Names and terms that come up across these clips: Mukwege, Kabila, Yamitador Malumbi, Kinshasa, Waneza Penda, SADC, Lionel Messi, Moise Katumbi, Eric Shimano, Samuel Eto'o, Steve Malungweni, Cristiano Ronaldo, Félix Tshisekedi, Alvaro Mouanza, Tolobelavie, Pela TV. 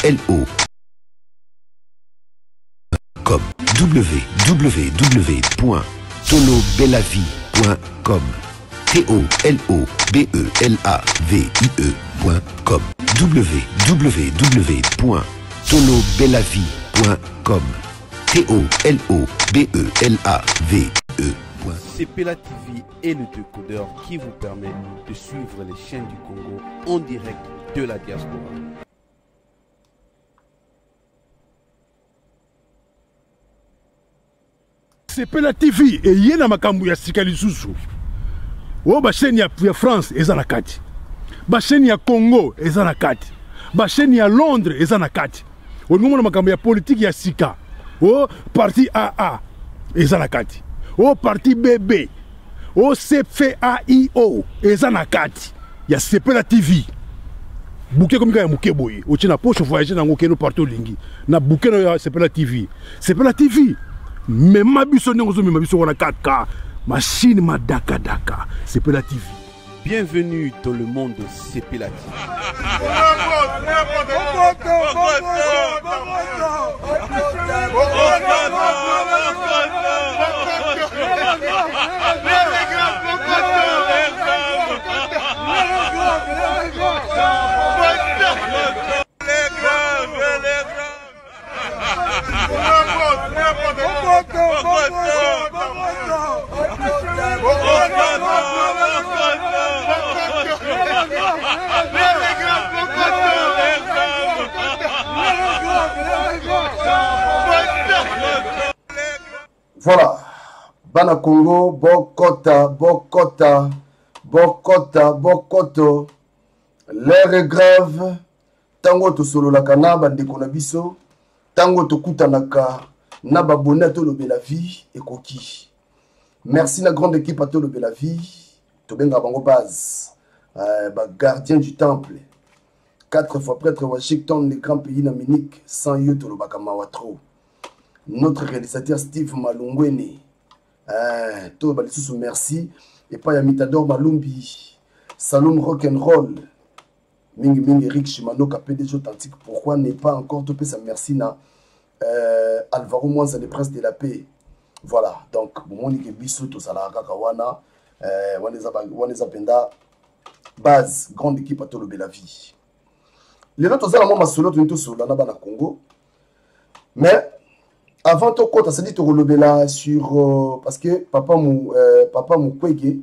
Tolobelavie.com www.tolobelavie.com tolobelavie.com www.tolobelavie.com tolobelavie. C'est Pela TV et le décodeur qui vous permet de suivre les chaînes du Congo en direct de la diaspora. C'est Pela TV et yena makambu ya sikali susu. O ba chaîne ya France eza na kati. Ba chaîne ya Congo eza na kati. Ba chaîne ya Londres eza na kati. O ngomona makambu ya politique ya sika. O parti AA eza na kati. Au parti bébé, au CFAIO, et ça n'a qu'à dire. Il y a CPLA TV. Bouquet comme il y a un bouquet boy. Au Tchina poche, voyager dans aucun partout lingi. Na bouquet dans CPLA TV. CPLA TV. Mais ma buissonne, on a buissonne, on a 4K. Machine, ma daka daka. CPLA TV. Bienvenue dans le monde de CPLA TV. Voilà, Bana Congo, Bokota, Bokota, Bokota, Bokoto, l'air est grave, tango to solo la kana bandeko na biso, tango to kutanaka, na babona Tolobelavie et koki. Merci la grande équipe à Tolobelavie, Tobenga Bango Baz, gardien du temple, 4 fois prêtre Washington, les grands pays na Munich, sans yo Tolobaka Mawatro. Notre réalisateur Steve Malungweni. Tout le monde, merci. Et pas Yamitador Malumbi. Salom Rock'n'Roll. Ming Ming Eric Shimano, PDG authentique. Pourquoi n'est pas encore topé sa merci na Alvaro Mouanza, les princes de la paix. Voilà. Donc, mon équipe Bissou, tout ça, la Kakawana. Waneza Penda. Base, grande équipe à Tolobelavie. Les notes aux Alamans, ma solo, tout sur la Nabana Congo. Mais. Avant tout compte, ça dit que tu là sur parce que papa Mukwege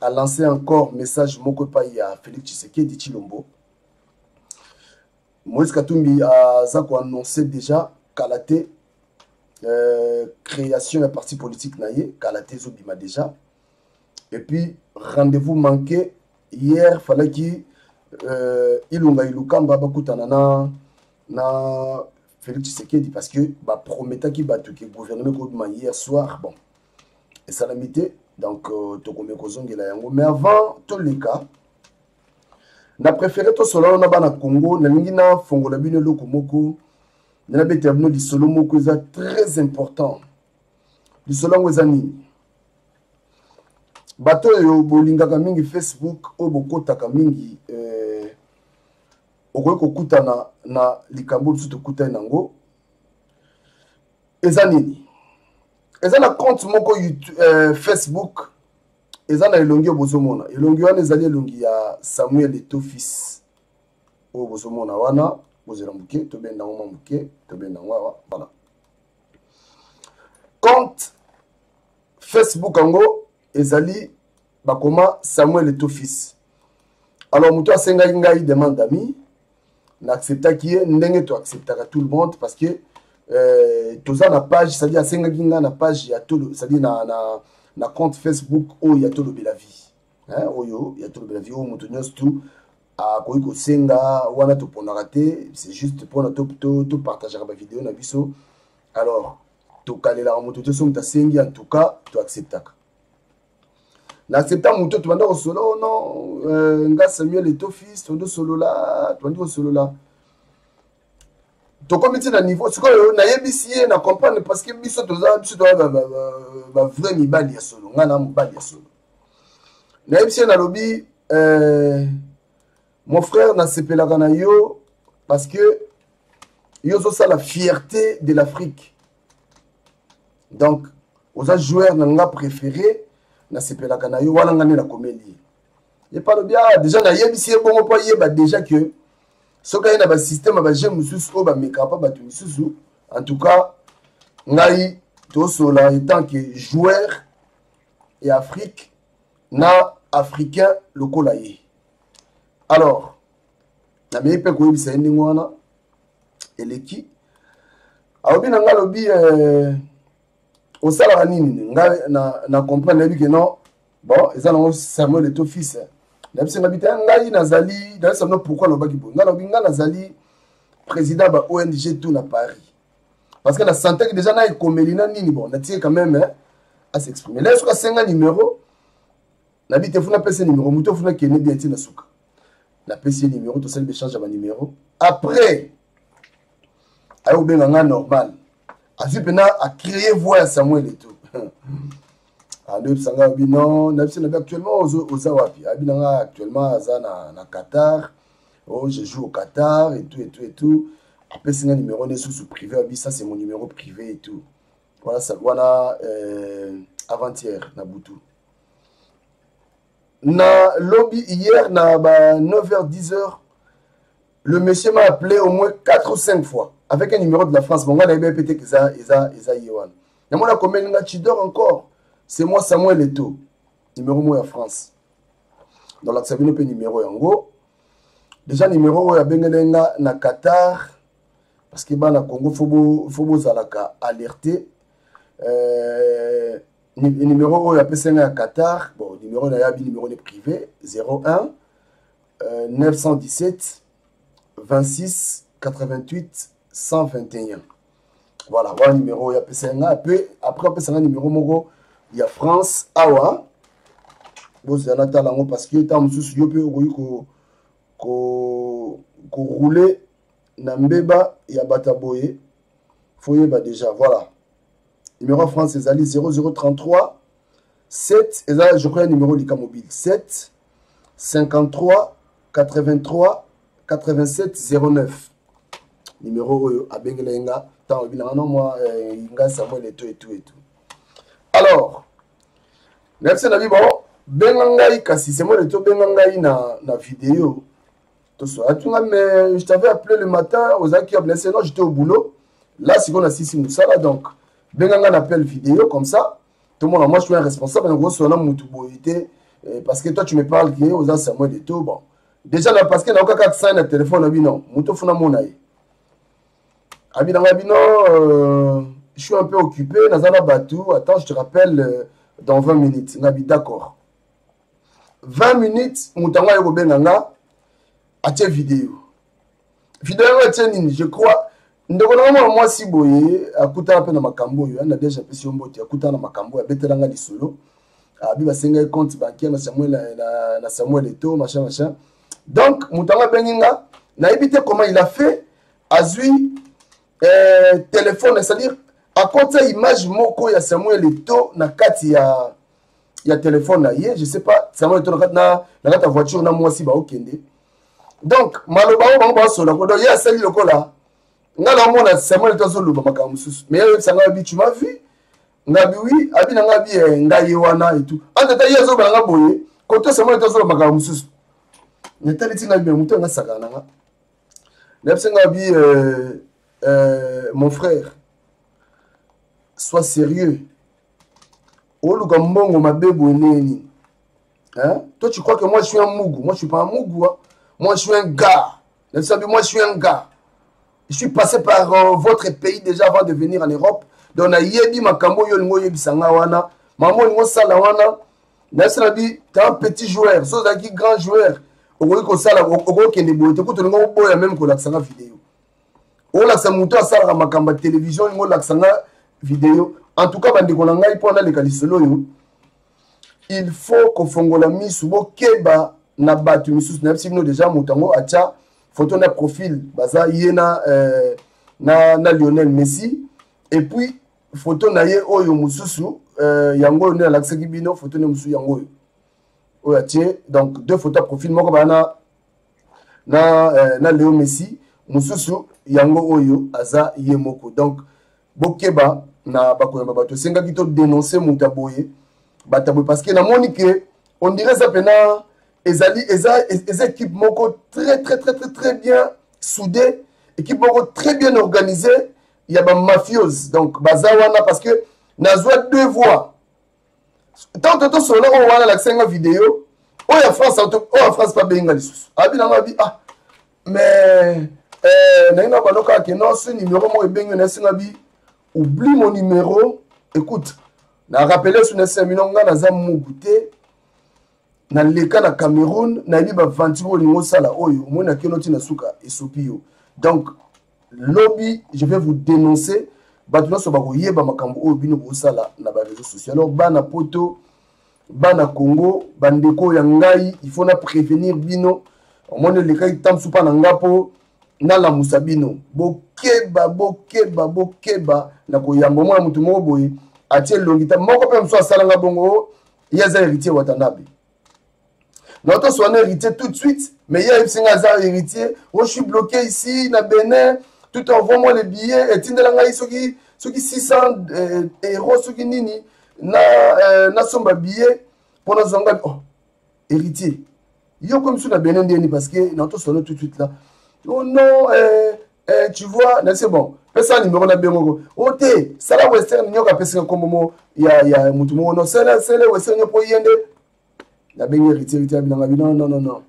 a lancé encore message moko pai à Félix Tshisekedi Chilombo. Moise Katumbi a annoncé déjà Kalaté création d'un parti politique naie, Kalaté Zobima déjà. Et puis rendez-vous manqué hier, fallait qu'il ilunga ilukamba bakutanana na Félix Tshisekedi parce que bah promettait qu'il battu que gouvernement hier soir bon et salamité donc mais avant tous les cas n'a préféré tout cela na bana Congo na ngina fongola bino lokomoko na beterno di solo moko ça très important di solo ngwezani bato yo bolinga ka mingi Facebook obokota ka mingi Oko kuta na likambo tsuto kuta nango. Eza nini? Eza na compte moko Facebook. Eza na elongi obozomona. Elongi wana ezali elongi ya Samuel Eto'o fils. Obozomona wana bozela muke to benda ngoma muke to benda ngwa voilà. Compte Facebook ango ezali bakoma Samuel Eto'o fils. Alors muto asenga ngai demande ami. N'accepta qui est n'engue tu accepteras tout le monde parce que tout ça la page ça dit à Sengaginga la page ya tout ça dit na compte Facebook où ya Tolobelavie hein oyo ya Tolobelavie au montonios tout à koiko senga wana to pona raté c'est juste pour na tout partager ba vidéo na biso alors to kalela moto to som ta sengi en tout cas tu accepta n'accepta moto tu banda solo non nga Samuel Eto'o fils tondo solo là tondo solo là donc comme tu na niveau c'est quoi na yebisié na comprendre parce que biso toza biso ba vrai mibali ya solo nga na mibali ya solo na yebisié na lobby mon frère na sepelaka na yo parce que Il y a aussi la fierté de l'Afrique. Donc, aux joueurs préférés, na sepela kanayo wala ngane la comédie. Et par le bien déjà na yebisi bon pas yeba déjà que ce qu'il y a dans le système ba je mususu ba mekapa ba mususu en tout cas ngai to sola en tant que joueur et Afrique na africain lokolaye. Alors na me pe ko yebisa ndingwana eleki aobi na ngalobi au salaire nini na comprendre que non bon ils ont Samuel Eto'o fils n'a c'est habitant ngai nazali dans ça pourquoi le baki bon ngalobinga nazali président ba ONG tout na Paris parce que la santé déjà na ekomelina nini bon na tient quand même à s'exprimer là sur 50 numéro na bité funa pèse numéro muto funa kene bien ti na souka na pèse numéro to celle de change ba numéro après ayo benga normal a créé voix à Samuel Eto'o. Actuellement aux Awapi. Actuellement à Qatar. Je joue au Qatar et tout et tout et tout. Après c'est un numéro de sous privé. Ça c'est mon numéro privé et tout. Voilà ça. Voilà avant-hier Naboutou. Na lobby hier na 9h 10h. Le monsieur m'a appelé au moins 4 ou 5 fois. Avec un numéro de la France, mon gars, il a pété que ça, Yohan. Il y a combien de tu dors encore? C'est moi, Samuel Eto'o. Numéro moi en France. Dans la savine, il y a numéro en gros. Déjà, numéro, il y a Bengenga, na Qatar. Parce que bah, na Congo, faut zalaka alerter. Numéro, il y a Pessenga à Qatar. Bon, numéro, il y a numéro de privé. 01 917 26 88 121. Voilà, voilà le numéro. Il y a PCNA. Après, PCNA numéro, il y a France. Awa. Bon, c'est un talent parce que tant que je roule, Nambeba, il y a Bataboye. Foyer, déjà. Voilà. Numéro France, c'est Ali 0033 7. Et là, je crois le numéro Lika Mobile 7 53 83 87 09. Numéro à Bengelenga, tant au bilan, moi, Inga Samuel Eto'o et tout et tout. Alors, même si on a vu, bon, Bengangaï, Kassi, c'est moi le tout Bengangaï dans la vidéo. Tout ça, mais je t'avais appelé le matin, aux qui a blessé, non, j'étais au boulot. Là, si on a 6 Moussa, là, donc, Bengangaï appelle vidéo comme ça. Tout le monde, moi, je suis un responsable, en gros, sur l'homme Moutouboïté, parce que toi, tu me parles qu'il y a aux Samuel Eto'o, bon. Déjà, là, parce qu'il y a encore 400 dans le téléphone, on a vu, non, Moutoufou n'a mon aïe. Je suis un peu occupé, Nazala Batou, attends, je te rappelle dans 20 minutes. Nabi, d'accord. 20 minutes, Moutanga Yobo Benanga, à tes vidéos. Vidéo, je crois, moi, si boye, à Kouta Rapé dans ma cambo, il y a déjà un peu si on bote, à Kouta dans ma cambo, à Betelanga di Solo, à Biba Senga compte bancaire, à Samuel Eto'o, machin, machin. Donc, Moutanga Benanga, n'a évité comment il a fait, à Zui, téléphone, c'est-à-dire, à côté de l'image, il y a Samuel Eto'o, il y a téléphone, je ne sais pas, Samuel Eto'o, il y a ta voiture, moi aussi, donc, il y a celle là, il y a Samuel Eto'o, mais tu m'as vu, oui, et tout. En détail, il y a côté Samuel Eto'o, mon frère, sois sérieux. Hein? Toi, tu crois que moi, je suis un mougou. Moi, je suis pas un mougou. Hein? Moi, je suis un gars. Moi, je suis un gars. Je suis passé par votre pays déjà avant de venir en Europe. Donc, tu es un petit joueur. Tu es un grand joueur. En tout cas, il faut que Fongolami soit keba na batu misus na si nous déjà mutango acha photo na profil baza yena na Lionel Messi et puis photo na ye oyo mususu yango na l'accès kibino photo na musu yango oyo acha donc deux photos profil moko bana na Leo Messi mususu yango oyo aza yemoko. Donc bokeba na bakoyamba bato senga kito dénoncer mutaboye bataboye parce que na monique on dirait ça pena ezali eza équipe moko très bien soudée, équipe moko très bien organisée, il y a ba mafiose donc bazawana parce que nazwa deux voix tant que tout cela on voit la senga vidéo. Oh, la France, pas bien. Ah, mais, oublie mon numéro. Écoute, je rappelle sur les 5 millions, dans le cas de Cameroun, il y a 21 millions de dollars. Donc, lobby, je vais vous dénoncer. Bana Congo, Bandeko Yangai, il faut na prévenir Bino. Au moins, les cas, ils t'aiment sous Panangapo, Nala Moussabino. Bokeba, Nakoyambo, Moutumo, Boy, Atiel Longita, Moko, même soit Salangabongo, Yaza héritier Watanabe. Notre soin héritier tout de suite, mais Yves Singaza héritier, oh, je suis bloqué ici, na Benin, tout envoie-moi les billets, et Tindelangai, ceux qui 600 euros, ceux qui nini. Na somba billet pour nos engagements. Oh, héritier. Yo comme sur la Bénin parce que n'entend sonner tout de suite là. Oh non, tu vois, c'est bon. Personne numéro na Bénin. Oh t'es, ça la Western n'y a pas personne comme moi. Il y a mutumo non, c'est le Western n'y a pas yende. La Bénin héritier non.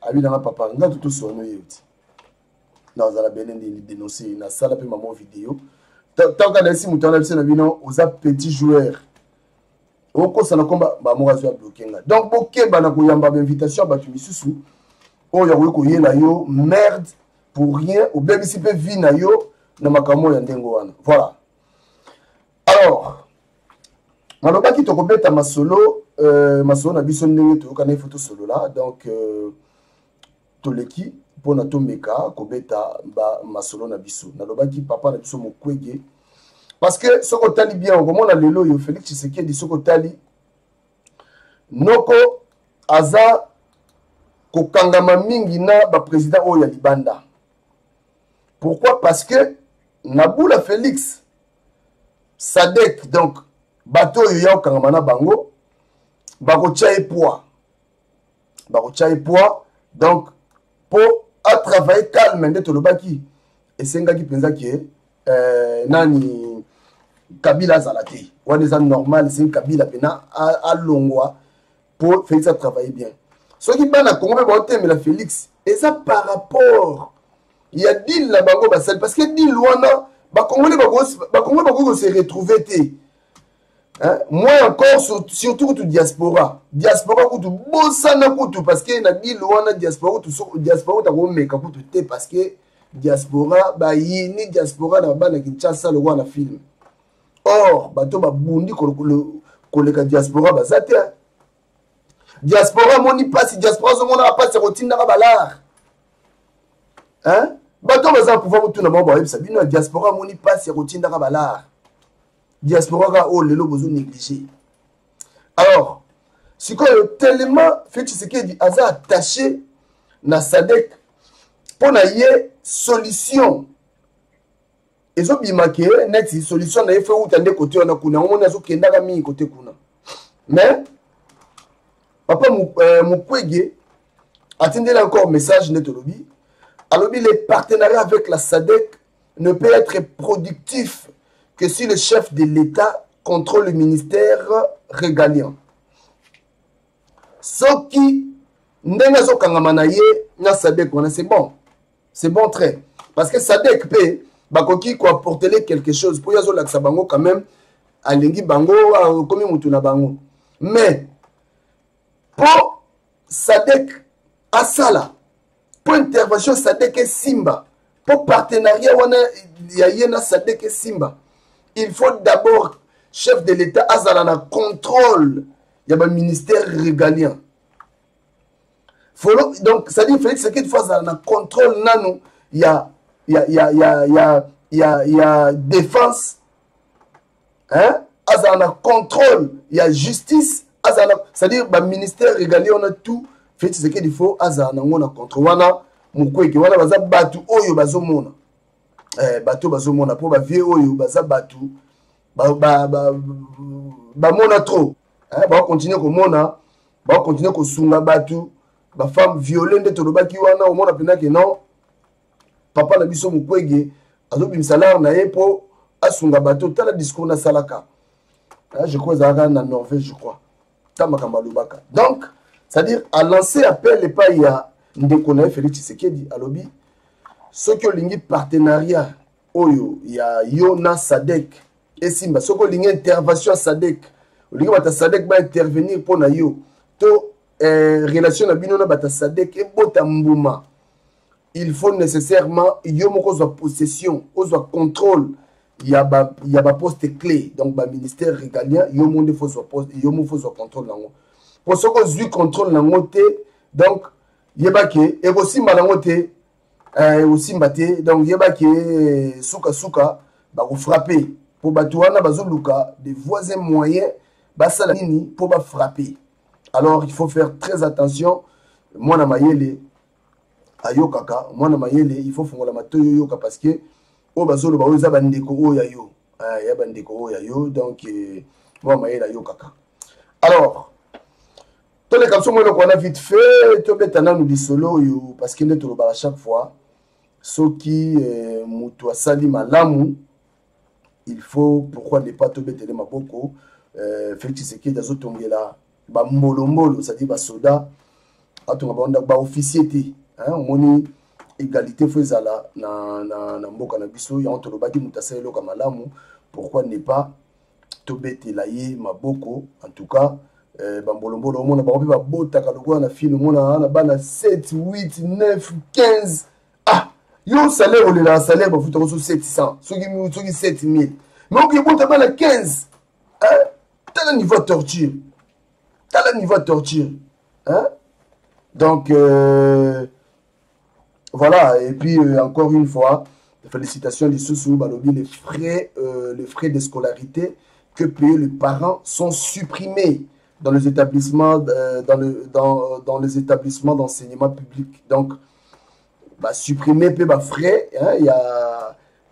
Abi dans la papa, on a tout sonné héritier. Dans la Bénin dénoncer, na ça la pe maman vidéo. Tant qu'à l'aise, mutumo na Bénin non, aux petits joueurs. Oko ça n'a combat ba morazo bloqué là. Donc boké ba na ko yamba invitation ba tumisusu. O ya ko yela yo merde pour rien ou bien si pe vi na yo na makamo ya ndengo wana. Voilà. Alors maloba ki to ko beta masolo masolo na biso ndenge to kana photo solo là donc to leki pona to meka ko beta ba masolo na biso. Na loba ki papa na biso mokwege. Parce que ce qu'on t'a dit bien, on a l'élo, Félix Tshisekedi, ce qu'on t'a dit, Noko, Aza, Kokangama Mingina, ba président Oya Libanda. Pourquoi? Parce que Naboula Félix, Sadek, donc, Bato Yoya Kangamana Bango, Barocha et poids, donc, pour à travailler calme, de Tolobaki, et c'est un gars qui pense qu'il est. Nani Kabila Zalate. Ou des hommes normaux, c'est Kabila Pena à Longwa pour Félix a travailler bien. Ce qui parle à Congo, mais la Félix, et ça par rapport, il y a deal là bango basel parce que deal Luana, Congo se retrouver. Hein? Moi encore surtout tout diaspora tout bosana tout parce que na deal Luana diaspora ta go meka tout te parce que diaspora ba yini diaspora na bana Kinshasa le roi na film or bato ba bundi koleka diaspora bazate diaspora moni passe diaspora zo mona passe rotina ka balar hein bato baza pouvoir retourner ba ba yebisa bino diaspora moni passe rotina ka balar diaspora ka o lelo bozo négliger. Alors si ko tellement fait ce qui dit aza attaché na Sadek on a eu solution. Ils ont bien marqué, next solution on a fait où t'as côté on a kuna, on a zoké n'agami côté kuna. Mais papa mon collègue attendez encore message net lobby. Alors les partenariats avec la SADC ne peut être productif que si le chef de l'État contrôle le ministère régalien. Ce qui n'engageons so kangamanaye na SADC on a c'est bon. C'est bon trait. Parce que Sadek P, Bakoki, quoi, porter quelque chose. Pour Yazo Laksabango, quand même, Alengi Bango, comme Moutouna Bango. Mais, pour Sadek, Asala, pour intervention Sadek et Simba, pour partenariat, il y a Sadek et Simba. Il faut d'abord, chef de l'État, Azalana, contrôle, il y a un ministère régalien. Donc, ça dit Félix, c'est qu'une fois, ça a contrôle, non, il y a défense, hein, ça a contrôle, il y a justice, ça dit, le ministère régalé, on a tout, Félix, c'est qu'il faut, ça a contrôle, mukweke wana baza batu oyo bazomona bato bazomona po ba vie oyo baza batu ba mona trop ba continuer ko mona ba continuer ko sunga batu ba femme violente tolobaki wana omona pena ke non papa na biso mukwege azobi misalaire na ye po asunga bato tala discours na salaka. Je crois à la Norvège, je crois. Donc, c'est-à-dire, à lancer appel et pas il y a Ndekonaï Félix Tshisekedi à l'obi. Ce que l'ingé partenariat, Oyo, il y a Yona Sadek, et Simba, ce que l'ingé intervention à Sadek, l'ingé Bata Sadek va intervenir pour Nayo. To relation à Binona Bata Sadek et Botambouma. Il faut nécessairement, il y a une possession, un contrôle. Il y a un poste clé, donc le ministère régalien, il y a un poste, il y a un contrôle. Pour ce que j'ai contrôle, donc il y a et aussi donc il y a souka souka, pour frapper, pour batouana bazoluka, des voisins moyens, basalamini pour frapper. Alors il faut faire très attention. Moi na mayele, ayo kaka, moi na mayele, il faut faire la matoyo yoka parce que oh bazolo ba oza bandeko oyayo ya bandeko oyayo donc moi maela yo kaka. Alors tous les captions moi qu'on a vite fait to betana nous disolo yo parce que neto ba chaque fois ce qui muto asali malamu il faut pourquoi ne pas to betele maboko Félix Tshisekedi dazo tongela ba mbolombolo ça dit ba soda atonga ba onda ba officialité hein moni égalité faisala na mboka na biso ya entre lobaki mutasele loka malamu pourquoi ne pas tobetela ye maboko en tout cas bambolombolo mona ba pe ba botaka lokwa na film mona na bana 7 8 9 15 ah yo salaire le la salaire ba futa ko 700 soki 7000 mais oki bota bana 15 hein t'as le niveau torture hein donc voilà, et puis encore une fois, félicitations les sous balobi, les frais de scolarité que payent les parents sont supprimés dans les établissements dans les établissements d'enseignement public. Donc, bah, supprimer peu bah, frais, il hein,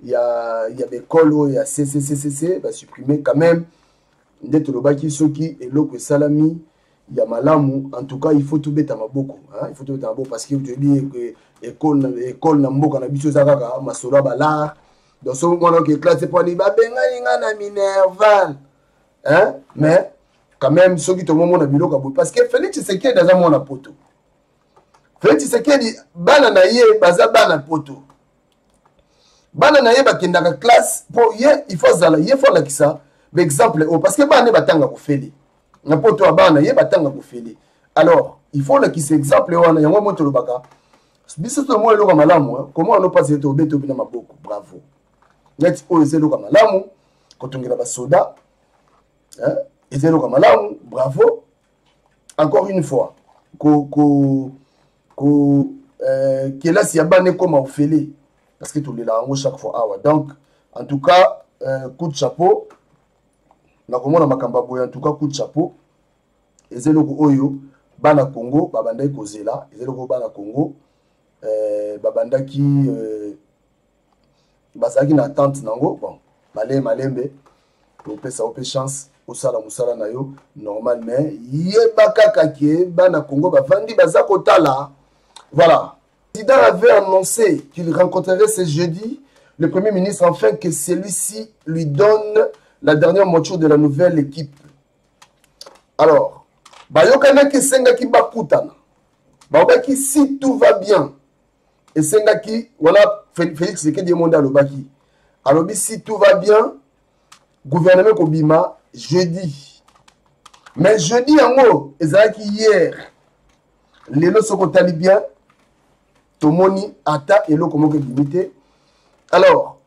y a des colos, il y a CCCCC, bah, supprimer quand même des tolobaki soki et l'autre salami. Il y a malamu, en tout cas, il faut tout mettre à maboko. Il faut tout mettre à maboko parce que vous dites que l'école n'a pas de bichos à gaga, ma sola balar. Dans ce moment-là, que classe pour les babins, il y a un mais quand même, ceux qui tombent au bureau, parce que Félix Tshisekedi est dans mon poto. Félix Tshisekedi, bananaye, baza banapoto. Bananaye, qui est dans la classe, il faut ça, il faut là qui ça. Par exemple, parce que banane battant à vous fêler. Alors, il faut qu'il s'exemple. Comment on passe au béto bien ma beaucoup. Bravo. Net o ezelo kamalamu. Quand on a soda. Ezelo kamalamu. Bravo. Encore une fois. Que là, si y a bané comme au félé. Parce que tout le monde chaque fois. Donc, en tout cas, coup de chapeau. En tout cas, coup de chapeau. Et c'est le Oyo, Bana Congo, Babanda Kozela, et c'est le Bana Congo, Babanda qui Basaki n'a tante Nango, bon, Malé, Malembe, ça opé chance, Osala Moussala Nayo, normalement, Yebakakake, Bana Congo, Bavandi Bazakotala. Voilà. Le président avait annoncé qu'il rencontrerait ce jeudi le Premier ministre afin que celui-ci lui donne la dernière moitié de la nouvelle équipe. Alors, Bayokana Senga qui Bakutana. Babaki, si tout va bien. Et Senga qui, voilà, Félix Tshisekedi demande à Lobaki. Alors, si tout va bien, gouvernement Kobima, jeudi. Mais jeudi, en haut, et ça qui hier, les lots sont bien. Tomoni, Ata, et l'eau comment limité. Alors,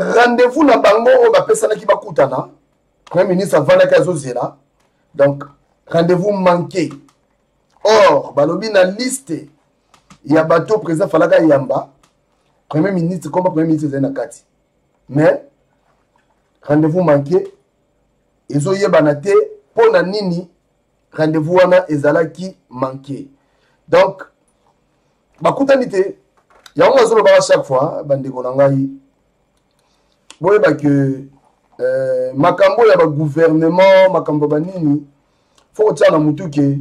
rendez-vous na bango o ba pesana ki bakutana premier ministre avana ka zozela donc rendez-vous manqué or balobi na liste ya bato président falaka yamba premier ministre comme premier ministre zena kati mais rendez-vous manqué ezo yebana te pona nini rendez-vous wana ezalaki manqué donc Il y a un chaque fois, que Makambo ya ba gouvernement Makambo banini faut tia na mutuke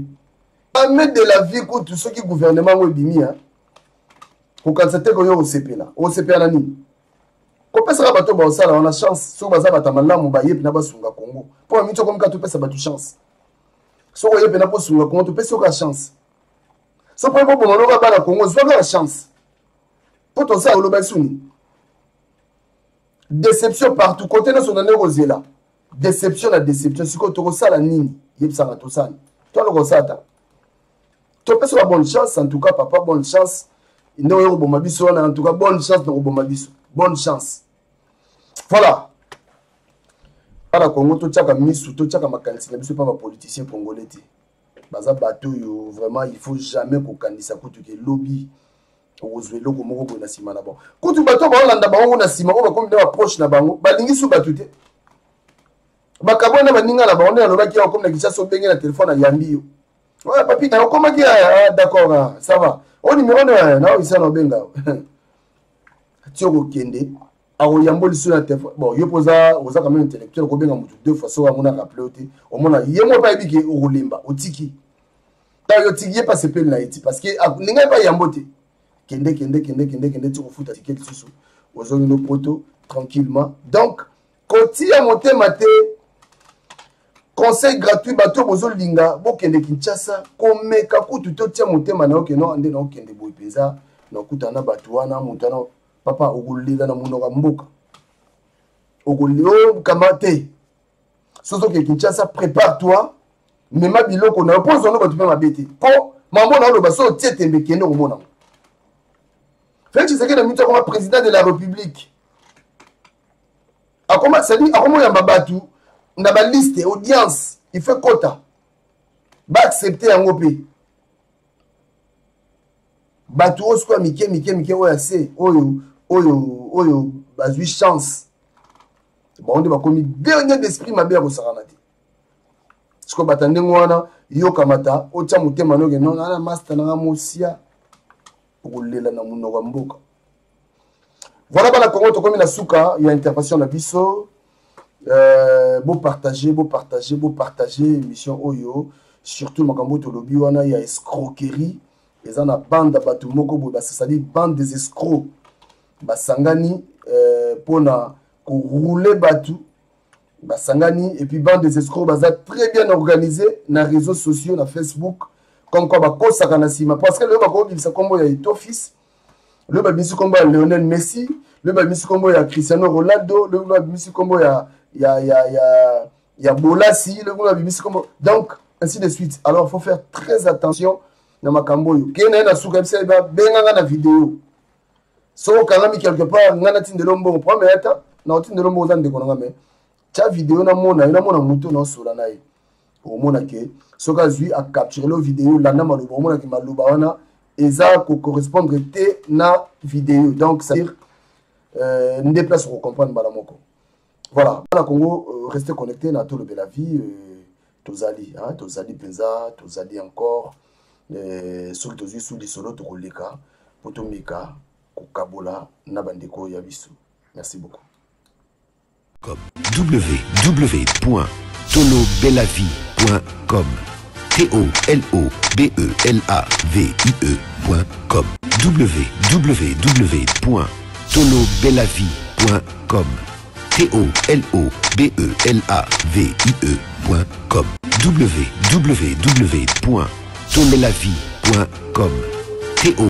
mettre de la vie pour tout ce qui gouvernement ou bimi hein pour quand c'était ko yo OCP là ni ko pesa ba to ba sala on a chance so baza ba tamala mo ba yep na basunga Congo pour mi to comme ka to pesa ba tu chance so ko yep na po sunga Congo to pesa ka chance so pour bo bono ka ba na Congo so ka chance pour to ça o lo ba suni déception partout côté national rosela déception la déception ce que tu ressens la nini yebsanga to sane toi le rosata tu peux la bonne chance en tout cas papa bonne chance ndo yo bomba biso na en tout cas bonne chance na bomba biso bonne chance voilà para Congo to tchaka misu to tchaka makanisi na biso pas politicien congolais ti baza bato yo vraiment il faut jamais ko kandisa ko tuke lobby Rosuelo Gomoro Bonasima d'abord. Quand tu bateau Bolanda Baron Nasima, on va comme approche na bango, balingi sous batute. Bakabona baninga la bande, on va qui comme la guichas au bengue la téléphone à Yambio. Ouais, papi, t'as comment dire d'accord, ça va. Au numéro 9, non, il s'en a benga. Tio Kende, à Oyambol sur la téléphone. Bon, Yoposa, Osa comme intellectuel, Robin Moutou, deux fois, soit à mon rappelé, au mona, Yemo Babiké, au Limba, au Tiki. T'as yo Tiki, pas se peine la Haïti, parce que n'y a pas Yambote. Kende, tu refous ta ticket sous aux zones de poteaux tranquillement. Donc, continue à monter maté. Conseil gratuit, bateau bozo linga, bo kende Kinshasa, comme kaku tu te tiens monter manao que non, ande non kende boy pesa, non kutana batuana, montana, papa ogoli dans mon oramboka, ogoli o kamate. Soso que Kinshasa prépare-toi, mais ma bilo qu'on a posé on a battu ma bête. Pour maman on a le baso tiens t'es mekende au mona. Félix Tshisekedi a mis comme président de la République. A comment ça dit, à comment il y a Mabatu, on a ma liste, audience, il fait quota. Va accepter un OP. Batu, on se croit, Miké, Oyo, Bazui, chance. Bon, on a commis dernier d'esprit, ma belle Rosaranati. Ce qu'on attendait, moi, Yo Kamata, Otia Mouté Manogue, non, Anna Mastanara Moussia. Voilà, la Congo, comme la souka, il y a intervention de Bisso. Beau partager, émission Oyo. Surtout, Makambo Tolobi, il y a escroquerie. Il y a une bande Batumoko, c'est-à-dire bande des escrocs. Basangani, pour rouler Batu. Basangani, et puis bande des escrocs, très bien organisée dans les réseaux sociaux, dans Facebook. Comme quoi, parce que le office, le Lionel Messi, le Cristiano Ronaldo, le Bolassi, le donc ainsi de suite. Alors, il faut faire très attention dans ma camboyo. Vidéo. Sauf quand quelque part, de au moins que ce cas lui a capturé la vidéo là n'a malou au moins que malou baona et ça correspondre té na vidéo donc c'est à dire ne déplace pour comprendre balamoko voilà la Congo restez connecté na Tolobelavie tozali hein tozali penza tozali encore sur tozu sous les solo to koleka potomika kokabola na bandeko ya biso merci beaucoup comme www.tolobelavie.com TOLOBELAVIE.com www.tolobelavie.com TOLOBELAVIE.com www.tolobelavie.com